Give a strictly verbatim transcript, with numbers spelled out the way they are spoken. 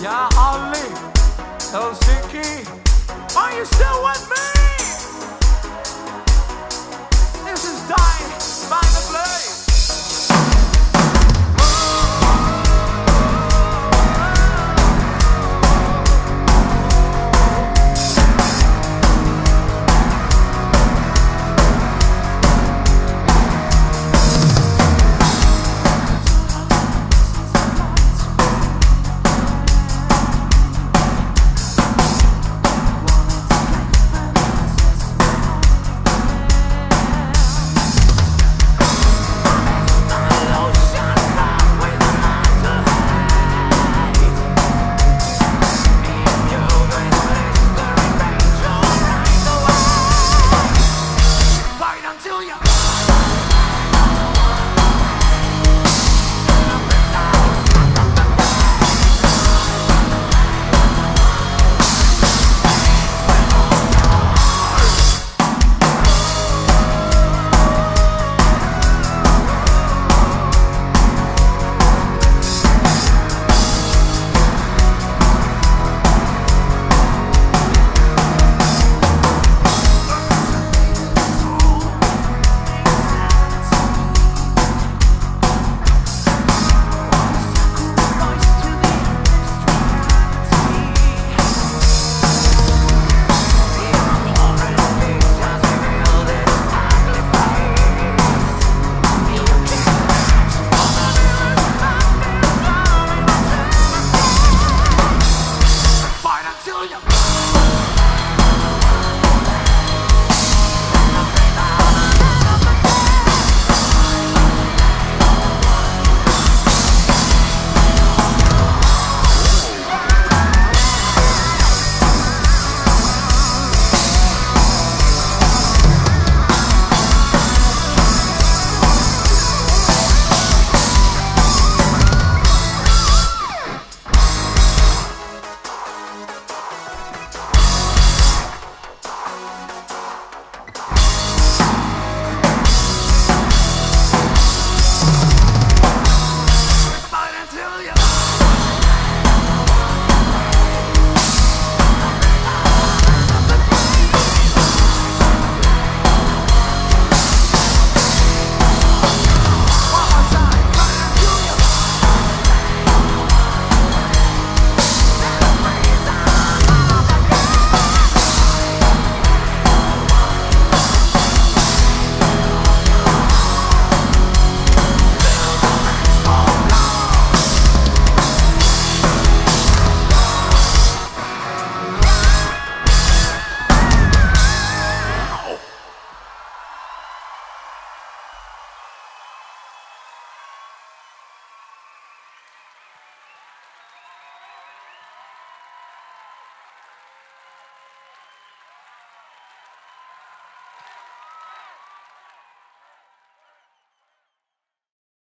Ya Ali, Toziki, are you still with me? This is Dying by the Blue.